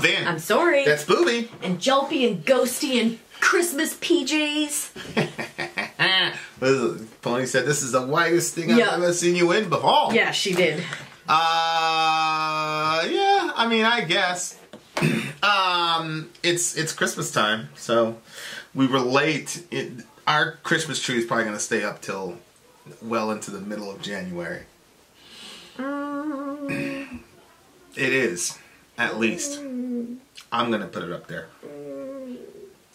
I'm Vin. I'm Sori. That's Booby. And Jolpy and Ghosty and Christmas PJs. Pony said this is the whitest thing I've ever seen you in before. Yeah, she did. Yeah, I mean, I guess. It's Christmas time, so we relate. Our Christmas tree is probably going to stay up till well into the middle of January. It is, at least. I'm going to put it up there.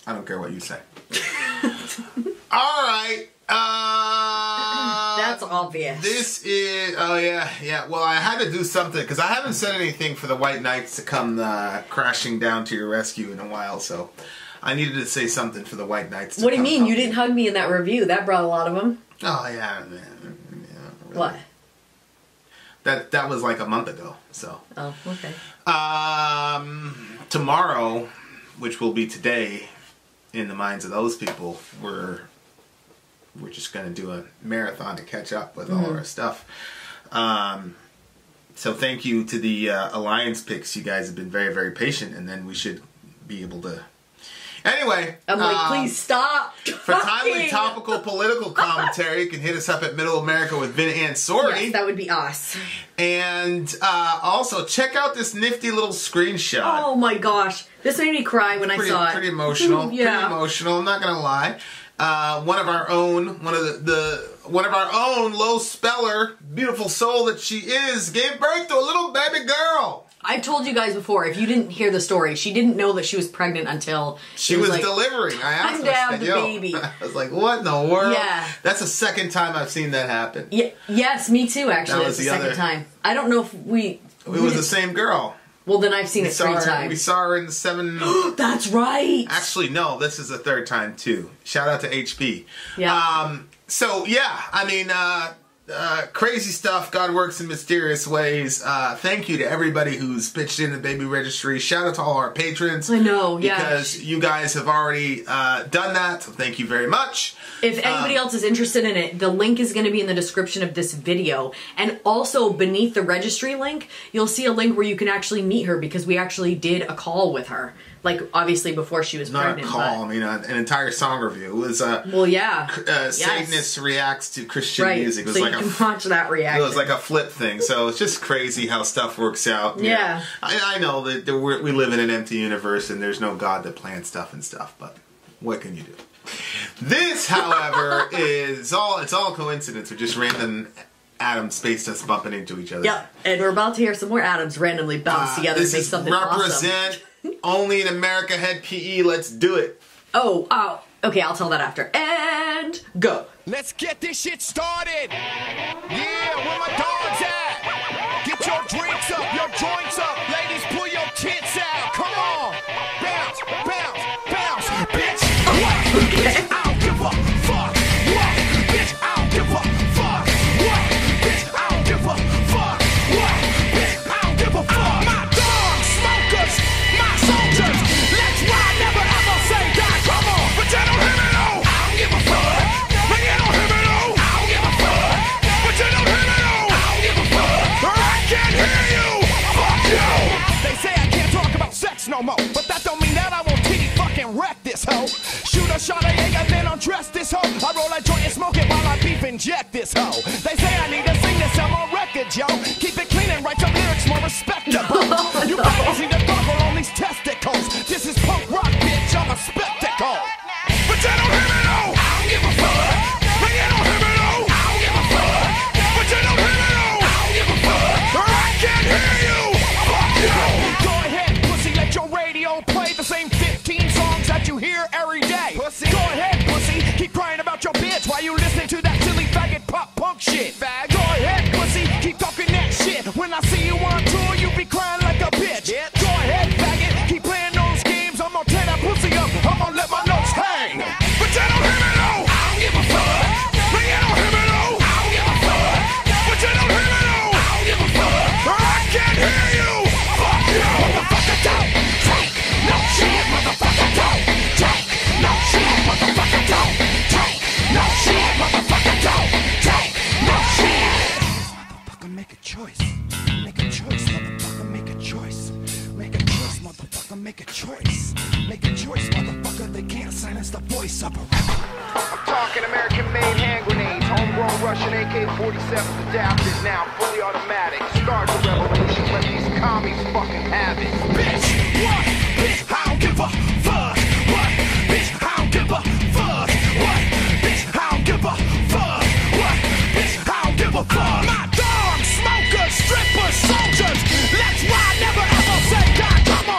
I don't care what you say. Alright. That's obvious. This is, oh yeah, yeah. Well, I had to do something because I haven't said anything for the White Knights to come crashing down to your rescue in a while, so I needed to say something for the White Knights. What do you mean? You didn't hug me in that review. That brought a lot of them. Oh yeah, man. Yeah, really. What? That was like a month ago. So. Oh, okay. Tomorrow, which will be today, in the minds of those people, we're just going to do a marathon to catch up with all of our stuff. So thank you to the Alliance picks. You guys have been very, very patient, and then we should be able to... Anyway. I'm like, please stop. For timely topical political commentary, you can hit us up at Middle America with Vin and Sori. Yes, that would be us. And also, check out this nifty little screenshot. Oh my gosh. This made me cry when I saw it. Pretty emotional. Yeah. Pretty emotional, I'm not going to lie. One of our own low speller, beautiful soul that she is, gave birth to a little baby girl. I told you guys before, if you didn't hear the story, she didn't know that she was pregnant until she was like, delivering. I asked her, I said, the baby. I was like, what in the world? Yeah. That's the second time I've seen that happen. Yeah, yes, me too, actually. That was the second time. I don't know if we... It was the same girl. Well, then I've seen it three times. We saw her in the 7... That's right! Actually, no, this is the third time, too. Shout out to HB. Yeah. So, yeah, I mean, crazy stuff. God works in mysterious ways. Thank you to everybody who's pitched in the baby registry. Shout out to all our patrons. I know, yeah. Because you guys have already done that, so thank you very much. If anybody else is interested in it, the link is going to be in the description of this video. And also beneath the registry link, you'll see a link where you can actually meet her because we actually did a call with her. Like, obviously, before she was pregnant. Not a call, I mean, an entire song review. It was, well, yeah. Satanist reacts to Christian music. It was so like you can watch that reaction. It was like a flip thing. So it's just crazy how stuff works out. Yeah. I know that we live in an empty universe and there's no God that plans stuff and stuff, but what can you do? This, however, is all, it's all coincidence or just random atoms spaced us bumping into each other. Yep, and we're about to hear some more atoms randomly bounce together and make something awesome. Only in America, (hed) P.E. Let's do it. Oh, okay, I'll tell that after. And go. Let's get this shit started. Yeah, where my dogs at? Get your drinks up, your joints up. Ladies, pull your tits out. Come on. Bounce, bounce, bounce. Bitch, what? Bitch, I don't give a fuck. What? Bitch, I don't give a fuck. What? Bitch, I don't give a fuck. What? Bitch, I don't give a fuck. My dog smokers. Soldiers, let's ride, never ever say die, come on. But you don't hear me no, I don't give a fuck. But you don't hear me no, I don't give a fuck. But you don't hear me no, I don't give a fuck. I can't hear you, fuck you. They say I can't talk about sex no more, but that don't mean that I won't titty fucking wreck this hoe. Shoot a shot, I ain't got then undress this hoe. I roll a joint and smoke it while I beef inject this hoe. They say I need to sing this, I'm on record, yo. Keep it clean and write your lyrics more respectable. You better see the buckle on these tests. This is punk rock, bitch, I'm a spectacle. But you don't hear me no, I don't give a fuck. But you don't hear me no, I don't give a fuck. But you don't hear me no, I don't give a fuck. Or I can't hear you, fuck you. Go ahead, pussy, let your radio play the same 15 songs that you hear every day. Pussy. Go ahead, pussy, keep crying about your bitch while you listening to that silly faggot pop punk shit. Fag. Go ahead, pussy, keep talking that shit. When I see you on tour, you be crying like a bitch. Yeah. Go ahead, faggot. I'm gonna let my notes hang. But you don't hear me no, I don't give a fuck. But you don't hear me no, I don't give a fuck. But you don't hear me no, I don't give a fuck. Or I can't hear you, fuck you. Motherfucker don't talk, no shit. Motherfucker don't talk, no shit. Motherfucker don't talk, no shit. Motherfucker don't talk, no shit. Motherfucker make a choice. Make a choice, motherfucker, make a choice. Make a choice, motherfucker, make a choice. Make a choice, motherfucker, they can't silence the voice of a rapper. I'm talking American-made hand grenades, homegrown Russian AK-47s adapted now, fully automatic. Start the revolution, let these commies fucking have it. Bitch, what? Bitch, I don't give a fuck. What? Bitch, I don't give a fuck. What? Bitch, I don't give a fuck. What? Bitch, I don't give a fuck. My dog, smokers, strippers, soldiers. That's why I never ever said God. Come on.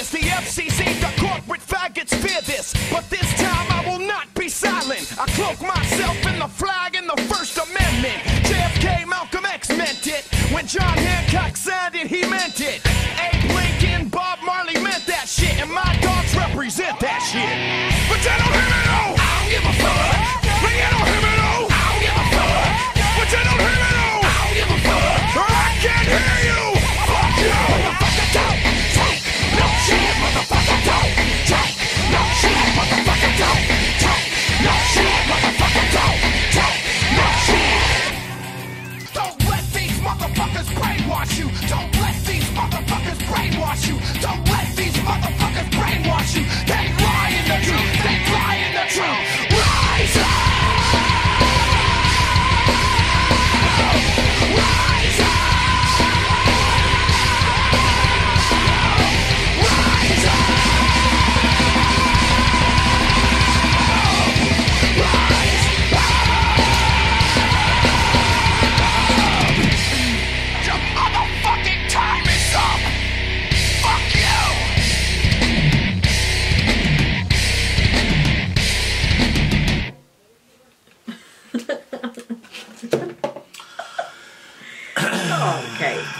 The FCC, the corporate faggots fear this, but this time I will not be silent. I cloak myself in the flag and the First Amendment. JFK, Malcolm X meant it. When John Hancock said it, he meant it. Abe Lincoln, Bob Marley meant that shit, and my dogs represent that shit. But you don't hear me no. I don't give a fuck. But you don't hear me no. I don't give a fuck. But you don't hear me no. I don't give a fuck. Or I can't hear you. Fuck you. Motherfucker, don't take no shit. Motherfucker, don't take no shit. Motherfucker, don't take no shit. Motherfucker, don't take no shit. Don't let these motherfuckers brainwash you. Don't let these motherfuckers brainwash you. Don't let these motherfuckers brainwash you. They lie in the truth. They lie in the truth. Rise up. Rise up.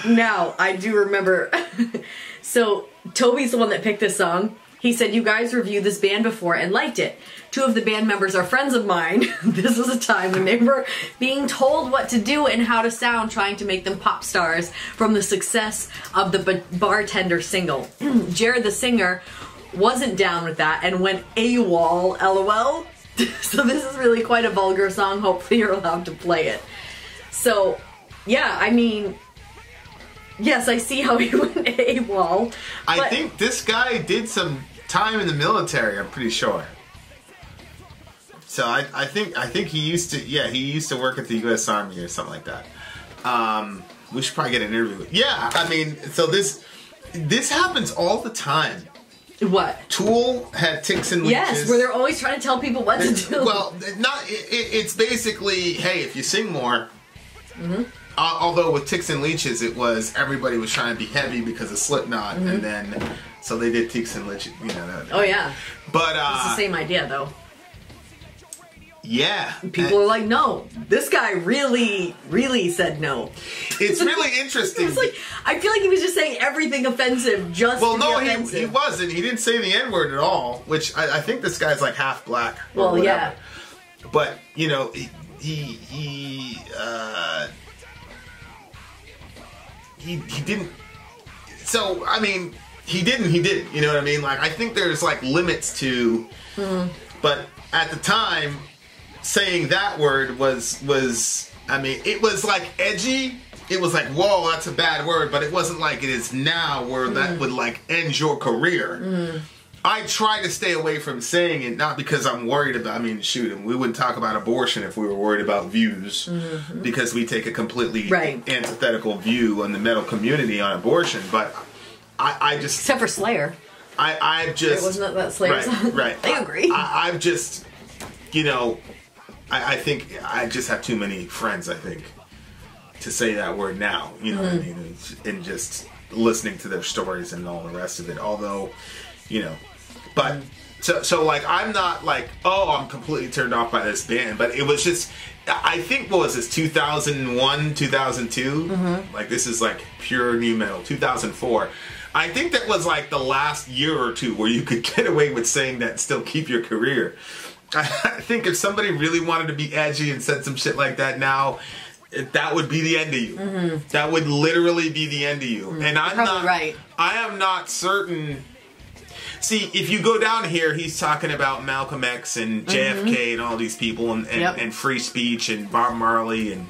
Now, I do remember, so Toby's the one that picked this song. He said, you guys reviewed this band before and liked it. Two of the band members are friends of mine. This was a time when they were being told what to do and how to sound, trying to make them pop stars from the success of the Bartender single. Jared the singer wasn't down with that and went AWOL, LOL. So this is really quite a vulgar song. Hopefully you're allowed to play it. So, yeah, I mean... Yes, I see how he went AWOL. I think this guy did some time in the military, I'm pretty sure. So I think he used to, yeah, he used to work at the U.S. Army or something like that. We should probably get an interview. Yeah, I mean, so this happens all the time. What? Tool had Ticks and Leeches. Yes, where they're always trying to tell people what to do. Well, it's basically, hey, if you sing more. Mm-hmm. Although with Ticks and Leeches, it was everybody was trying to be heavy because of Slipknot, mm-hmm. and then so they did Ticks and Leeches, you know. That, oh yeah, but it's the same idea though. Yeah, people are like, no, this guy really, really said no. It's really interesting. It's like I feel like he was just saying everything offensive. Just well, no, he wasn't. He didn't say the N-word at all, which I think this guy's like half black. Or well, whatever. Yeah, but you know He didn't, so, I mean, he didn't, you know what I mean? Like, I think there's, like, limits to, mm-hmm. but at the time, saying that word was, I mean, it was, like, edgy, it was like, whoa, that's a bad word, but it wasn't like it is now where mm-hmm. that would, like, end your career. Mm-hmm. I try to stay away from saying it, not because I'm worried about, I mean, shoot, we wouldn't talk about abortion if we were worried about views, mm-hmm. because we take a completely right. antithetical view on the metal community on abortion, but I just... Except for Slayer. I've just... It wasn't that Slayer right, song. Right. They agree. I've just, you know, I think I just have too many friends, I think, to say that word now, you know mm. what I mean, and just listening to their stories and all the rest of it, although, you know... But, so like, I'm not like, oh, I'm completely turned off by this band. But it was just, I think, what was this, 2001, 2002? Mm-hmm. Like, this is, like, pure new metal, 2004. I think that was, like, the last year or two where you could get away with saying that and still keep your career. I think if somebody really wanted to be edgy and said some shit like that now, that would be the end of you. Mm-hmm. That would literally be the end of you. Mm-hmm. And I'm not right. I am not certain. See, if you go down here, he's talking about Malcolm X and JFK mm-hmm. and all these people and free speech and Bob Marley and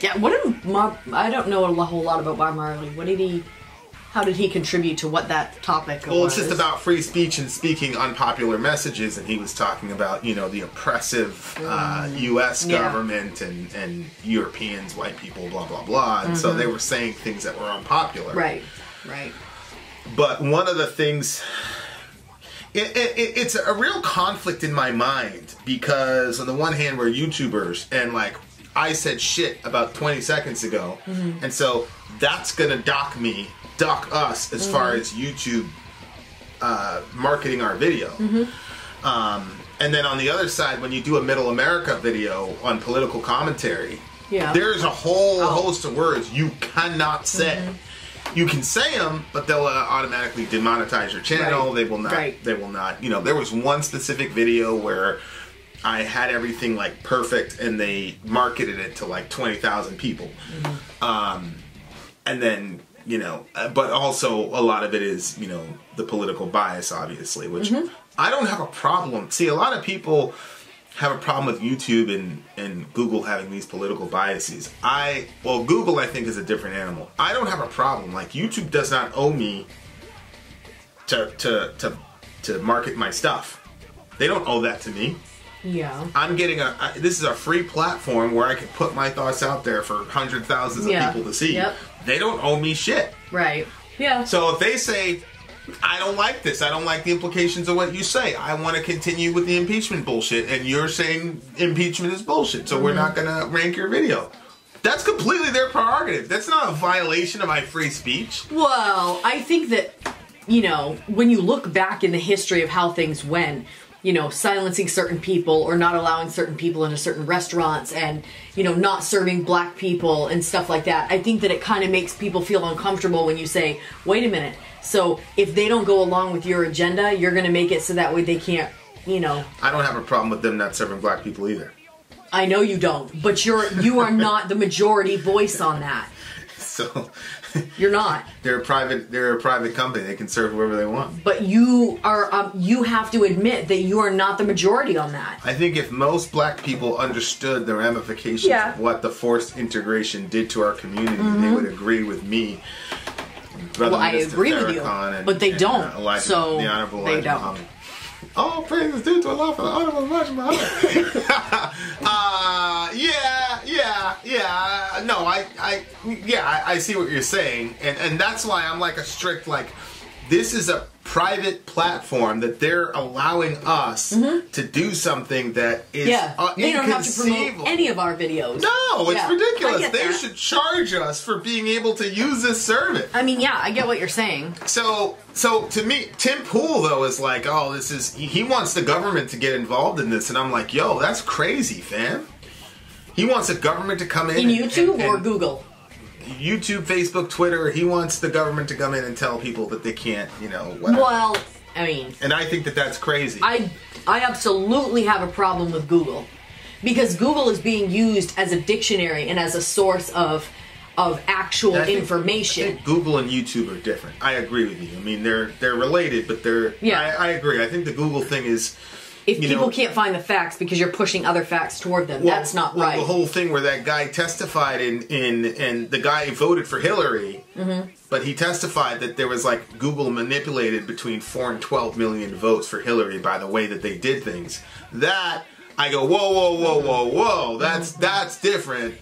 yeah. What did I don't know a whole lot about Bob Marley. What did he? How did he contribute to what that topic was? Well, it's just about free speech and speaking unpopular messages, and he was talking about, you know, the oppressive U.S. government and Europeans, white people, blah, blah, blah. And so they were saying things that were unpopular. Right, right. But one of the things, it's a real conflict in my mind, because on the one hand, we're YouTubers, and like, I said shit about 20 seconds ago, and so that's going to dock us as far as YouTube marketing our video. And then on the other side, when you do a Middle America video on political commentary, there's a whole host of words you cannot say. You can say them, but they'll automatically demonetize your channel. They will not. They will not. You know, there was one specific video where I had everything like perfect, and they marketed it to like 20,000 people, and then. You know, but also a lot of it is, you know, the political bias, obviously, which I don't have a problem. See, a lot of people have a problem with YouTube and Google having these political biases. Well, Google, I think, is a different animal. I don't have a problem. Like, YouTube does not owe me to market my stuff. They don't owe that to me. Yeah. I'm getting this is a free platform where I can put my thoughts out there for hundreds of thousands of people to see. They don't owe me shit. Right. Yeah. So if they say, I don't like this, I don't like the implications of what you say, I want to continue with the impeachment bullshit, and you're saying impeachment is bullshit, so we're not going to rank your video. That's completely their prerogative. That's not a violation of my free speech. Well, I think that, you know, when you look back in the history of how things went, you know, silencing certain people or not allowing certain people into certain restaurants and, you know, not serving black people and stuff like that. I think that it kind of makes people feel uncomfortable when you say, wait a minute. So if they don't go along with your agenda, you're going to make it so that way they can't, you know. I don't have a problem with them not serving black people either. I know you don't, but you are not the majority voice on that. So you're not. They're a private company. They can serve whoever they want. But you are. You have to admit that you are not the majority on that. I think if most black people understood the ramifications of what the forced integration did to our community, they would agree with me. Well, I agree with you, but they don't. So they don't. All praises due to Allah for the honorable Elijah Muhammad. No, I see what you're saying, and that's why I'm like a strict this is a private platform that they're allowing us to do something that is they don't have to promote any of our videos. No, it's ridiculous. They should charge us for being able to use this service. I mean, yeah, I get what you're saying. So to me, Tim Pool though is like, oh, this is he wants the government to get involved in this, and I'm like, yo, that's crazy, fam. He wants the government to come in YouTube or Google. YouTube, Facebook, Twitter. He wants the government to come in and tell people that they can't, you know, whatever. Well, I mean... And I think that that's crazy. I absolutely have a problem with Google. Because Google is being used as a dictionary and as a source of actual information. I think Google and YouTube are different. I agree with you. I mean, they're related, but they're... Yeah. I agree. I think the Google thing is... If people can't find the facts because you're pushing other facts toward them, that's not right. The whole thing where that guy testified and the guy voted for Hillary, but he testified that there was like Google manipulated between 4 and 12 million votes for Hillary by the way that they did things. That, I go, whoa, whoa, whoa, whoa, whoa, that's different,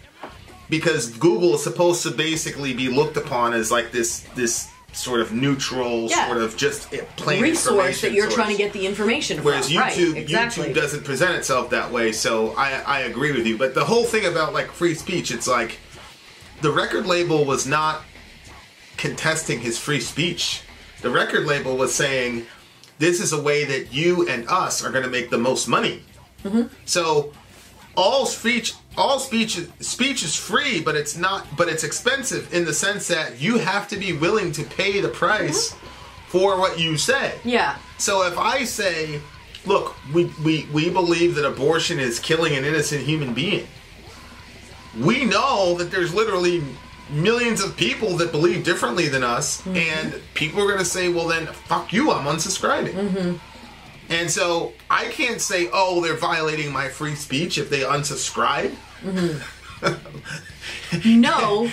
because Google is supposed to basically be looked upon as like this sort of neutral, sort of just plain resource that you're trying to get the information from. Whereas YouTube, YouTube doesn't present itself that way, so I agree with you. But the whole thing about like free speech, it's like the record label was not contesting his free speech. The record label was saying, this is a way that you and us are going to make the most money. So all speech is free, but it's not. But it's expensive in the sense that you have to be willing to pay the price for what you say. Yeah. So if I say, look, we believe that abortion is killing an innocent human being, we know that there's literally millions of people that believe differently than us, mm-hmm. and people are going to say, well, then fuck you, I'm unsubscribing. Mm-hmm. And so I can't say, oh, they're violating my free speech if they unsubscribe. Mm-hmm. No.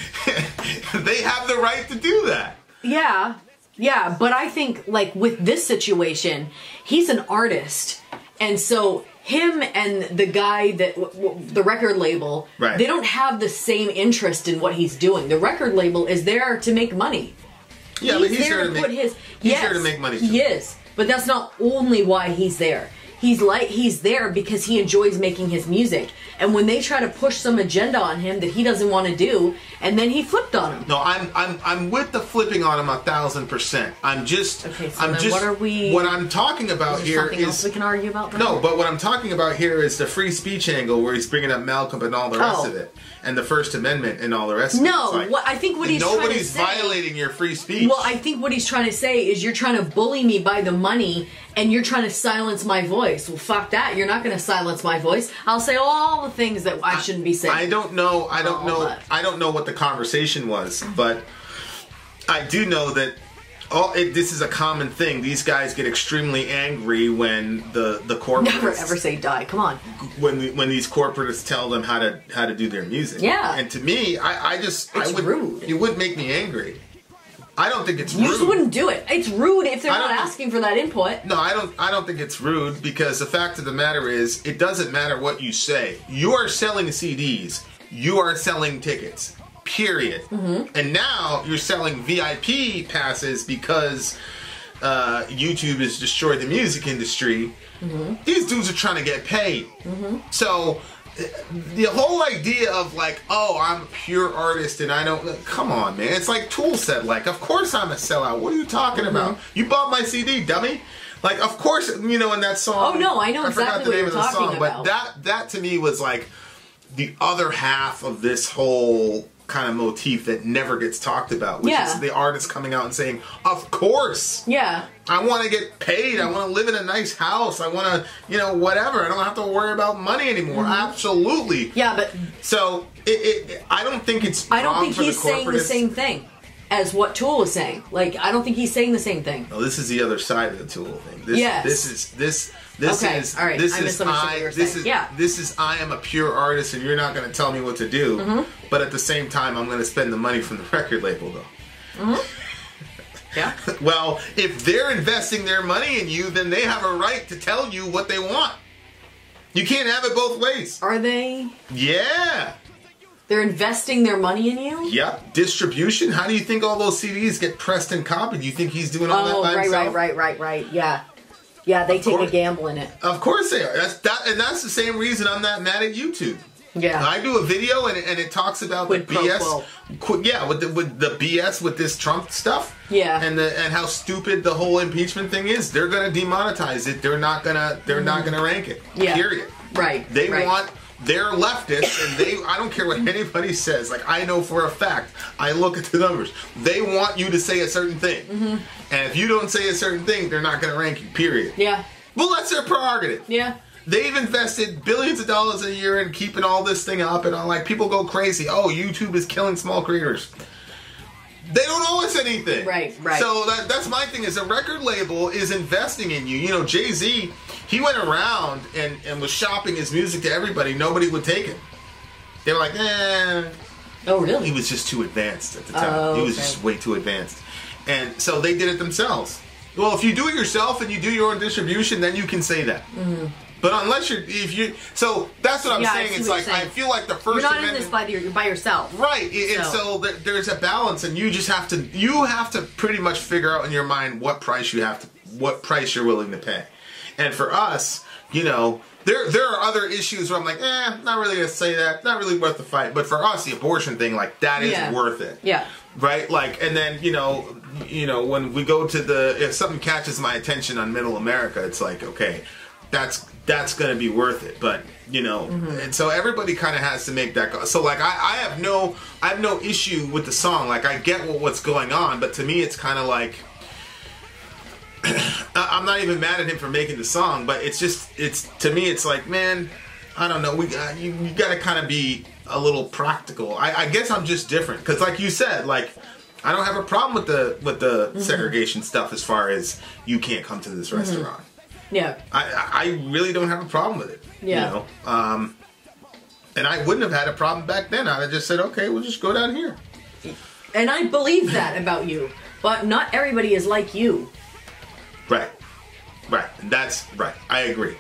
They have the right to do that. Yeah. Yeah. But I think, like, with this situation, he's an artist. And so him and the guy that, the record label, right. they don't have the same interest in what he's doing. The record label is there to make money. Yeah, he's but he's there to put his... He's yes, there to make money. Too. He is. But that's not only why he's there. He's there because he enjoys making his music. And when they try to push some agenda on him that he doesn't want to do, and then he flipped on him. No, I'm with the flipping on him 1,000%. I'm just okay. So I'm then just what are we? What I'm talking about is here something is else we can argue about. That? No, but what I'm talking about here is the free speech angle where he's bringing up Malcolm and all the rest of it, and the First Amendment and all the rest. No, of it. Like, what I think what he's nobody's trying to say, violating your free speech. Well, I think what he's trying to say is you're trying to bully me by the money. And you're trying to silence my voice. Well, fuck that. You're not going to silence my voice. I'll say all the things that I shouldn't be saying. I don't know. I don't know. That. I don't know what the conversation was, but I do know that this is a common thing. These guys get extremely angry when the corporates never ever say die. Come on. When these corporates tell them how to do their music. Yeah. And to me, I would rude. It would make me angry. I don't think it's rude. You just wouldn't do it. It's rude if they're not asking for that input. No, I don't think it's rude because the fact of the matter is it doesn't matter what you say. You are selling CDs. You are selling tickets. Period. Mm-hmm. And now you're selling VIP passes because YouTube has destroyed the music industry. Mm-hmm. These dudes are trying to get paid. Mm-hmm. So the whole idea of like, oh, I'm a pure artist and I don't... Come on, man. It's like Tool said, like, of course I'm a sellout. What are you talking mm-hmm. about? You bought my CD, dummy. Like, of course, you know, in that song... Oh, no, I know exactly what you're talking about. But that to me was like the other half of this whole kind of motif that never gets talked about, which yeah. is the artist coming out and saying, of course. Yeah. I want to get paid. I want to live in a nice house. I want to, you know, whatever. I don't have to worry about money anymore. Mm-hmm. Absolutely. Yeah, but... So, I don't think it's wrong. I don't think he's saying the same thing as what Tool is saying. Like, I don't think he's saying the same thing. No, this is the other side of the Tool thing. This is I am a pure artist and you're not going to tell me what to do, mm-hmm. but at the same time I'm going to spend the money from the record label though. Mm-hmm. Yeah. Well, if they're investing their money in you, then they have a right to tell you what they want. You can't have it both ways. Are they? Yeah. They're investing their money in you? Yep. Distribution. How do you think all those CDs get pressed and copied? You think he's doing all that by himself? Right. Yeah. Yeah, they take a gamble in it. Of course they are. That's the same reason I'm not mad at YouTube. Yeah. I do a video and it talks about the BS. Yeah, with the BS with this Trump stuff. Yeah. And how stupid the whole impeachment thing is. They're gonna demonetize it. They're not gonna rank it. Yeah. Period. Right. They want they're leftists and they I don't care what anybody says. Like I know for a fact, I look at the numbers. They want you to say a certain thing. Mm-hmm. And if you don't say a certain thing, they're not going to rank you, period. Yeah. Well, that's their prerogative. Yeah. They've invested billions of dollars a year in keeping all this thing up, and I'm like, people go crazy. Oh, YouTube is killing small creators. They don't owe us anything. Right. So that's my thing, is a record label is investing in you. You know, Jay-Z, he went around and was shopping his music to everybody. Nobody would take him. They were like, eh. Oh, really? He was just too advanced at the time. Oh, okay. He was just way too advanced. And so they did it themselves. Well, if you do it yourself and you do your own distribution, then you can say that. Mm-hmm. But unless you're, so that's what I'm saying. It's like, I feel like the First Amendment. You're not in this by yourself. Right. And so there's a balance, and you just have to, pretty much figure out in your mind what price you're willing to pay. And for us, you know, there are other issues where I'm like, not really going to say that. Not really worth the fight. But for us, the abortion thing, like, that is worth it. Yeah. Right? Like, and then, you know, when we go to if something catches my attention on Middle America, it's like, okay, that's going to be worth it. But, you know, mm-hmm. and so everybody kind of has to make that go. So, like, I have no issue with the song. Like, I get what's going on, but to me it's kind of like, I'm not even mad at him for making the song, but it's just, to me it's like, man, I don't know, you got to kind of be a little practical. I guess I'm just different, because like you said, like, I don't have a problem with the segregation stuff as far as you can't come to this restaurant. Yeah, I really don't have a problem with it. Yeah, you know? And I wouldn't have had a problem back then. I'd have just said, okay, we'll just go down here. And I believe that about you, but not everybody is like you. Right, right. That's right. I agree.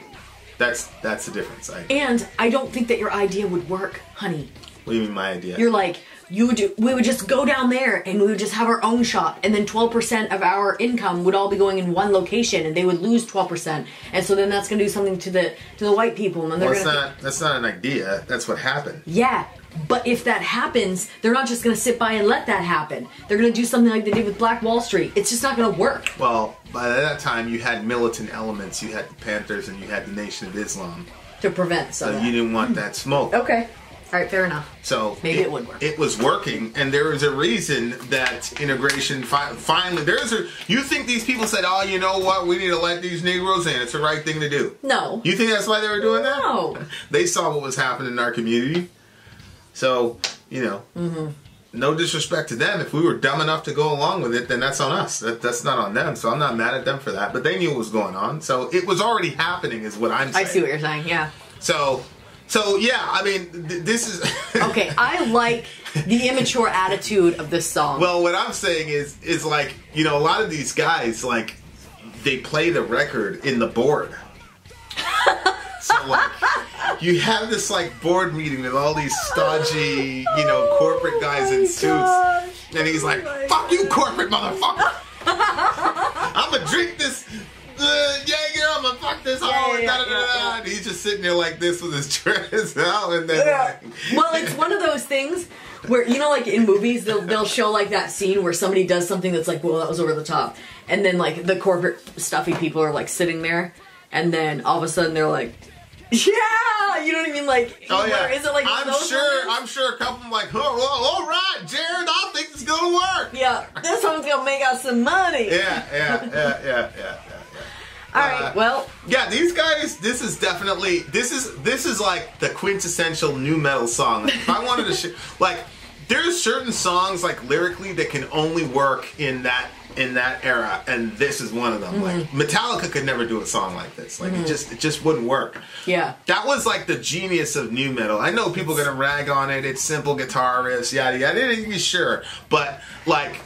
That's the difference. And I don't think that your idea would work, honey. What do you mean my idea? You're like, we would just go down there and we would just have our own shop, and then 12% of our income would all be going in one location, and they would lose 12%, and so then that's going to do something to the white people. And then they're that's not an idea. That's what happened. Yeah, but if that happens, they're not just going to sit by and let that happen. They're going to do something like they did with Black Wall Street. It's just not going to work. Well, by that time you had militant elements. You had the Panthers and you had the Nation of Islam to prevent. So you didn't want that smoke. Okay. All right, fair enough. So maybe it would work. It was working, and there was a reason that integration finally. There's a. You think these people said, "Oh, you know what? We need to let these Negroes in. It's the right thing to do." No. You think that's why they were doing that? No. They saw what was happening in our community, so you know. No disrespect to them. If we were dumb enough to go along with it, then that's on us. That's not on them. So I'm not mad at them for that. But they knew what was going on, so it was already happening. Is what I'm saying. I see what you're saying. Yeah. So. So, yeah, I mean, this is... Okay, I like the immature attitude of this song. Well, what I'm saying is like, you know, a lot of these guys, like, they play the record in the board. So, like, you have this, like, board meeting with all these stodgy, you know, corporate guys in suits. Gosh. And he's like, fuck you, corporate motherfucker! I'm gonna drink this... I'm gonna fuck this whole da-da-da-da. And he's just sitting there like this with his dress out, and then well, it's one of those things where, you know, like in movies they'll show like that scene where somebody does something that's like, well, that was over the top, and then like the corporate stuffy people are like sitting there, and then all of a sudden they're like, yeah, you know what I mean? Like, is it like I'm sure a couple of them like, oh, all right, Jared, I think it's gonna work. Yeah, this one's gonna make us some money. Yeah. All right, well. Yeah, these guys, this is definitely, this is like the quintessential new metal song. Like, if I wanted to, like, there's certain songs, like, lyrically that can only work in that era, and this is one of them. Like, Metallica could never do a song like this. Like, it just wouldn't work. Yeah. That was, like, the genius of new metal. I know people are going to rag on it. It's simple guitar riffs, yada, yada, sure. But, like...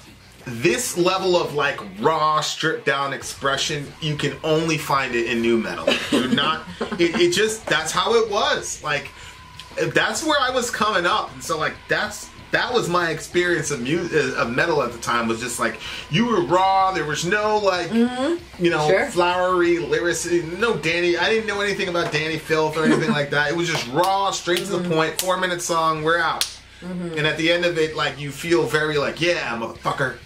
This level of like raw, stripped down expression, you can only find it in new metal. You're not. It just that's how it was. Like that's where I was coming up, and so like that was my experience of music, of metal at the time. Was just like you were raw. There was no like you know flowery lyricism. No Danny. I didn't know anything about Danny Filth or anything like that. It was just raw, straight to the point. 4-minute song. We're out. And at the end of it, like you feel very like yeah, motherfucker.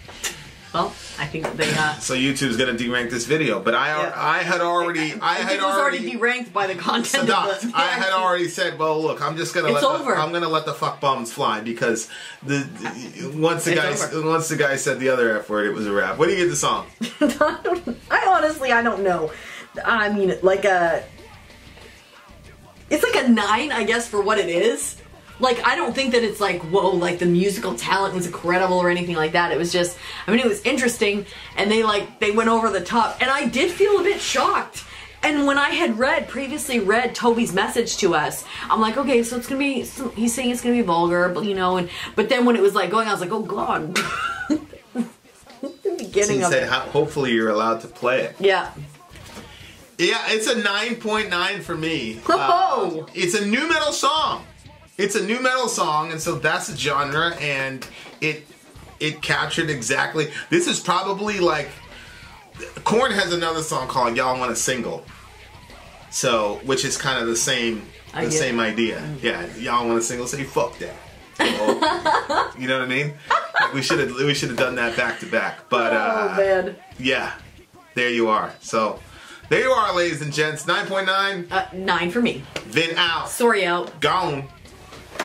Well, I think they so YouTube's gonna derank this video, but I had already deranked by the content of this. I had already said, well, look, I'm just gonna let the fuck bums fly, because once the guy said the other F word, it was a wrap. What do you get the song? I honestly don't know. I mean, like it's like a 9, I guess, for what it is. Like, I don't think that it's like, whoa, like the musical talent was incredible or anything like that. It was just, I mean, it was interesting, and they went over the top, and I did feel a bit shocked. And when I had previously read Toby's message to us, I'm like, okay, so it's gonna be, he's saying it's gonna be vulgar, but you know, but then when it was like going, I was like, oh God. The beginning of it. So you said, hopefully you're allowed to play it. Yeah. Yeah, it's a 9.9 for me. Oh! It's a new metal song. It's a new metal song, and so that's a genre, and it captured exactly. This is probably like Korn has another song called "Y'all Want a Single," so which is kind of the same idea. Yeah, y'all want a single, say fuck that. So, you know what I mean? Like we should have done that back to back. But yeah, there you are. So. There you are, ladies and gents. 9.9. 9 for me. Vin out. Sori out. Gone.